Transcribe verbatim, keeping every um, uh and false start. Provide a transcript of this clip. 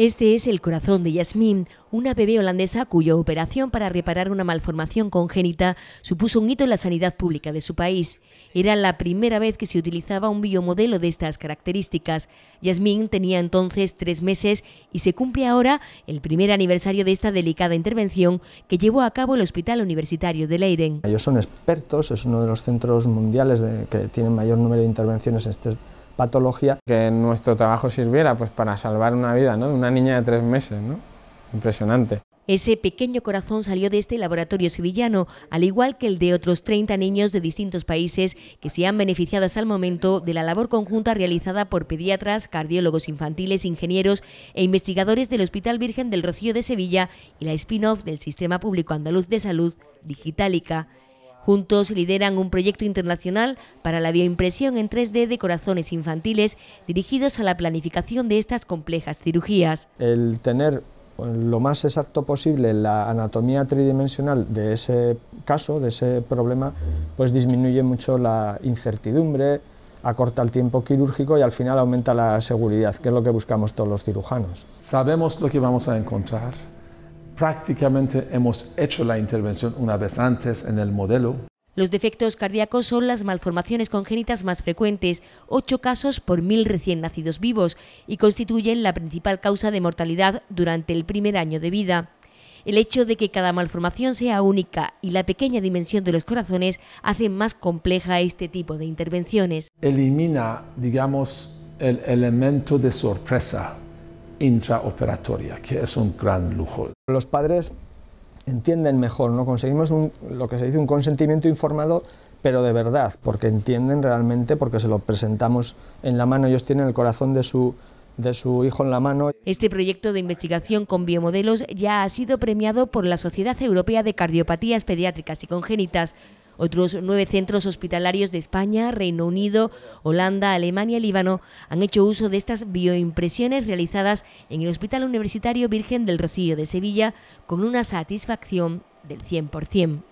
Este es el corazón de Yasmín, una bebé holandesa cuya operación para reparar una malformación congénita supuso un hito en la sanidad pública de su país. Era la primera vez que se utilizaba un biomodelo de estas características. Yasmín tenía entonces tres meses y se cumple ahora el primer aniversario de esta delicada intervención que llevó a cabo el Hospital Universitario de Leiden. Ellos son expertos, es uno de los centros mundiales de, que tienen mayor número de intervenciones en este patología. Que nuestro trabajo sirviera pues para salvar una vida, ¿no?, de una niña de tres meses, ¿no? Impresionante. Ese pequeño corazón salió de este laboratorio sevillano, al igual que el de otros treinta niños de distintos países que se han beneficiado hasta el momento de la labor conjunta realizada por pediatras, cardiólogos infantiles, ingenieros e investigadores del Hospital Virgen del Rocío de Sevilla y la spin-off del Sistema Público Andaluz de Salud, Digitalica. Juntos lideran un proyecto internacional para la bioimpresión en tres D de corazones infantiles dirigidos a la planificación de estas complejas cirugías. El tener lo más exacto posible la anatomía tridimensional de ese caso, de ese problema, pues disminuye mucho la incertidumbre, acorta el tiempo quirúrgico y al final aumenta la seguridad, que es lo que buscamos todos los cirujanos. Sabemos lo que vamos a encontrar. Prácticamente hemos hecho la intervención una vez antes en el modelo. Los defectos cardíacos son las malformaciones congénitas más frecuentes, ocho casos por mil recién nacidos vivos, y constituyen la principal causa de mortalidad durante el primer año de vida. El hecho de que cada malformación sea única y la pequeña dimensión de los corazones hace más compleja este tipo de intervenciones. Elimina, digamos, el elemento de sorpresa intraoperatoria, que es un gran lujo. Los padres entienden mejor, ¿no? Conseguimos un, lo que se dice un consentimiento informado, pero de verdad, porque entienden realmente, porque se lo presentamos en la mano, ellos tienen el corazón de su, de su hijo en la mano. Este proyecto de investigación con biomodelos ya ha sido premiado por la Sociedad Europea de Cardiopatías Pediátricas y Congénitas. Otros nueve centros hospitalarios de España, Reino Unido, Holanda, Alemania y Líbano han hecho uso de estas bioimpresiones realizadas en el Hospital Universitario Virgen del Rocío de Sevilla con una satisfacción del cien por cien.